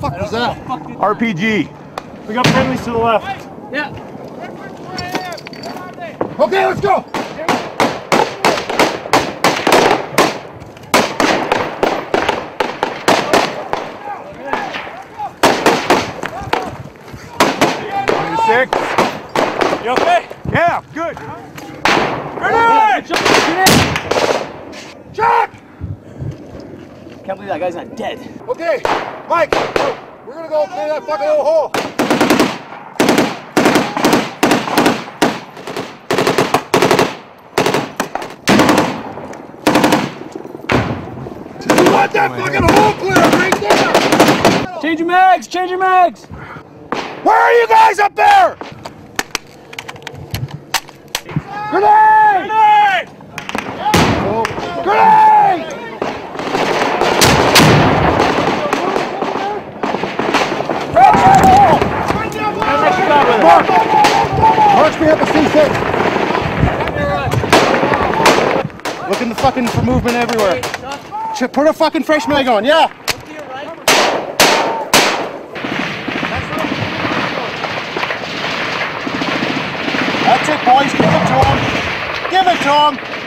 fuck was that? RPG. We got friendlies to the left. Yeah. Okay, let's go. Six. You okay? Yeah, good. Ready! Check! Can't believe that guy's not dead. Okay, Mike, we're gonna go play that fucking old hole. You want that fucking hole clear right there! Change your mags, change your mags! Where are you guys up there? Grenade! Grenade! Oh. Grenade! Red hole! Mark! March me up a C6. Looking the fucking for movement everywhere. Put a fucking fresh mag on, yeah! That's it, boys. Give it to him. Give it to him.